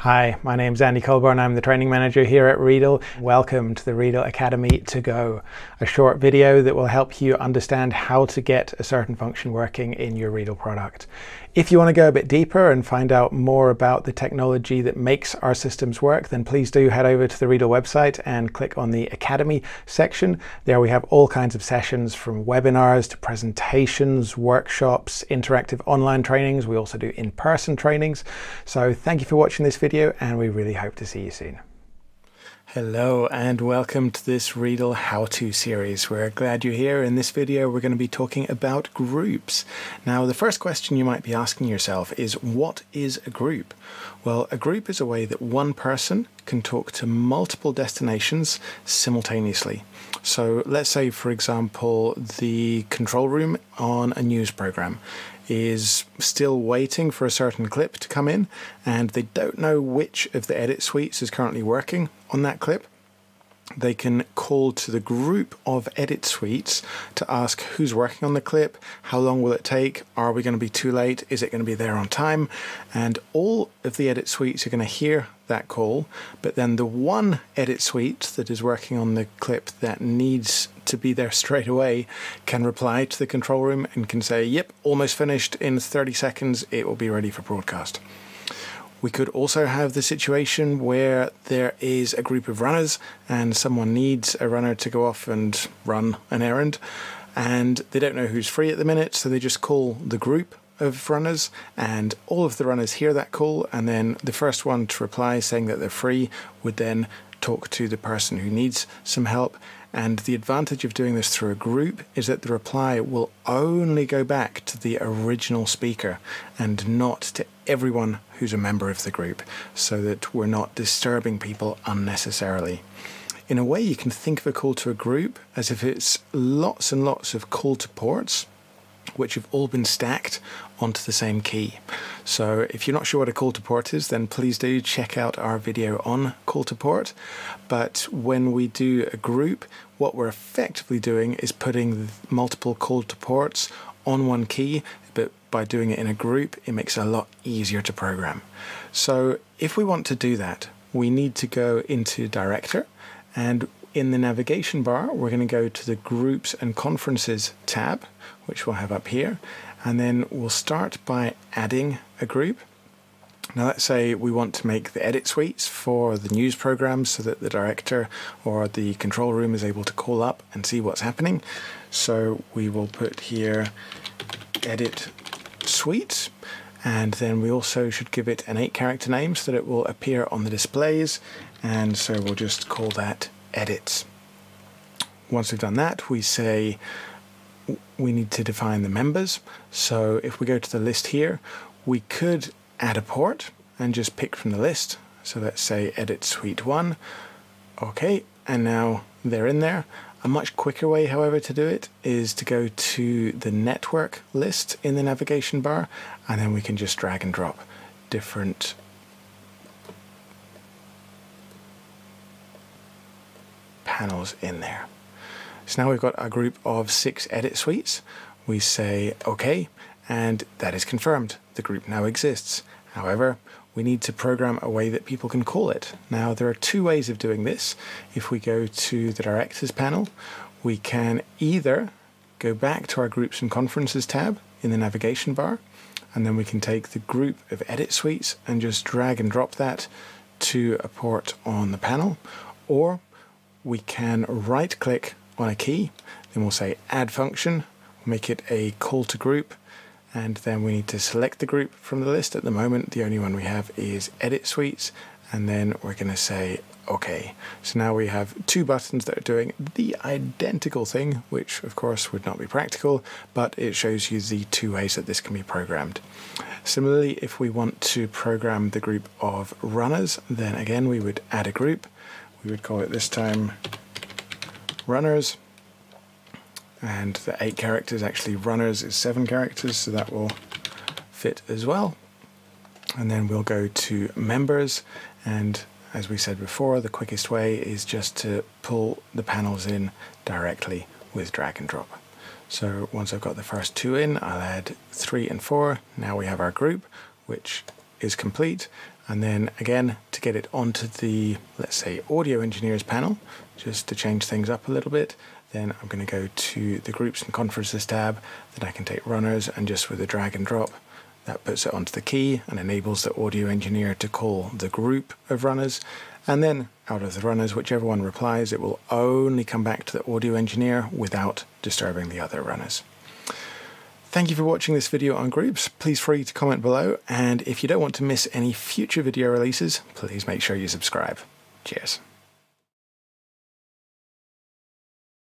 Hi, my name's Andy Colburn. I'm the training manager here at Riedel. Welcome to the Riedel Academy To Go, a short video that will help you understand how to get a certain function working in your Riedel product. If you want to go a bit deeper and find out more about the technology that makes our systems work, then please do head over to the Riedel website and click on the Academy section. There we have all kinds of sessions, from webinars to presentations, workshops, interactive online trainings. We also do in-person trainings. So thank you for watching this video, and we really hope to see you soon. Hello and welcome to this Riedel how-to series. We're glad you're here. In this video we're going to be talking about groups. Now the first question you might be asking yourself is, what is a group? Well, a group is a way that one person can talk to multiple destinations simultaneously. So let's say, for example, the control room on a news program is still waiting for a certain clip to come in, and they don't know which of the edit suites is currently working on that clip. They can call to the group of edit suites to ask who's working on the clip, how long will it take, are we going to be too late, is it going to be there on time? And all of the edit suites are going to hear that call, but then the one edit suite that is working on the clip that needs to be there straight away can reply to the control room and can say, yep, almost finished, in 30 seconds it will be ready for broadcast. We could also have the situation where there is a group of runners and someone needs a runner to go off and run an errand, and they don't know who's free at the minute, so they just call the group of runners, and all of the runners hear that call, and then the first one to reply saying that they're free would then talk to the person who needs some help. And the advantage of doing this through a group is that the reply will only go back to the original speaker and not to everyone who's a member of the group, so that we're not disturbing people unnecessarily. In a way, you can think of a call to a group as if it's lots and lots of call to ports, which have all been stacked onto the same key. So if you're not sure what a call to port is, then please do check out our video on call to port. But when we do a group, what we're effectively doing is putting multiple call to ports on one key, but by doing it in a group, it makes it a lot easier to program. So if we want to do that, we need to go into Director, and in the navigation bar, we're going to go to the Groups and Conferences tab, which we'll have up here, and then we'll start by adding a group. Now let's say we want to make the edit suites for the news programs so that the director or the control room is able to call up and see what's happening. So we will put here edit suite, and then we also should give it an 8-character name so that it will appear on the displays, and so we'll just call that edits. Once we've done that, we say we need to define the members. So if we go to the list here, we could add a port and just pick from the list. So let's say edit suite 1. Okay, and now they're in there. A much quicker way, however, to do it is to go to the network list in the navigation bar, and then we can just drag and drop different panels in there. So now we've got a group of 6 edit suites. We say OK, and that is confirmed. The group now exists. However, we need to program a way that people can call it. Now there are 2 ways of doing this. If we go to the Directors panel, we can either go back to our Groups and Conferences tab in the navigation bar, and then we can take the group of edit suites and just drag and drop that to a port on the panel, or we can right click on a key, then we'll say add function, make it a call to group, and then we need to select the group from the list. At the moment, the only one we have is edit suites, and then we're going to say OK. So now we have 2 buttons that are doing the identical thing, which of course would not be practical, but it shows you the 2 ways that this can be programmed. Similarly, if we want to program the group of runners, then again we would add a group. We would call it this time runners, and the 8 characters, actually runners is 7 characters, so that will fit as well. And then we'll go to members, and as we said before, the quickest way is just to pull the panels in directly with drag and drop. So once I've got the first 2 in, I'll add 3 and 4. Now we have our group, which is complete, And then again, to get it onto the, let's say, audio engineers panel, just to change things up a little bit, then I'm going to go to the groups and conferences tab. Then I can take runners, and just with a drag and drop, that puts it onto the key and enables the audio engineer to call the group of runners. And then out of the runners, whichever one replies, it will only come back to the audio engineer without disturbing the other runners. Thank you for watching this video on groups. Please feel free to comment below, and if you don't want to miss any future video releases, please make sure you subscribe. Cheers.